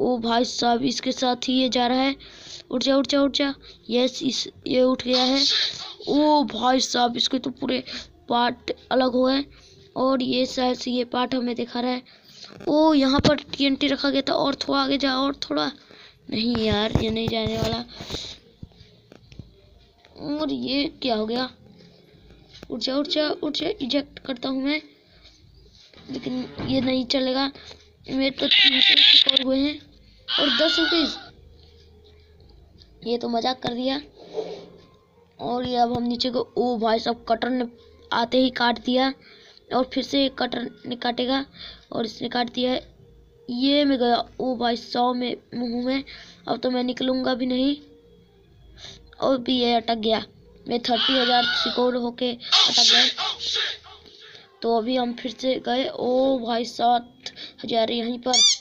ओ भाई साहब, इसके साथ ही ये जा रहा है। उठ जा उठ जा उठ जा। यस, इस ये उठ गया है। ओ भाई साहब, इसके तो पूरे पार्ट अलग हो गए। और ये शायद से ये पार्ट हमें दिखा रहा है। ओ यहाँ पर TNT रखा गया था। और थोड़ा आगे जा, और थोड़ा। नहीं यार, ये नहीं जाने वाला। और ये क्या हो गया? उठ जा उठ जा उठ जा। इजेक्ट करता हूँ मैं, लेकिन ये नहीं चलेगा। मेरे तो 300 और हुए हैं और 10 रुपीज़। ये तो मजाक कर दिया। और ये अब हम नीचे को। ओ भाई साहब, कटर ने आते ही काट दिया। और फिर से कटर ने काटेगा। और इसने काट दिया है। ये मैं गया। ओ भाई, 100 में हूँ मैं। अब तो मैं निकलूँगा भी नहीं। और भी ये अटक गया। मैं 30,000 सिकोड़ होके अटक गए। तो अभी हम फिर से गए। ओ भाई, 7,000 यहीं पर।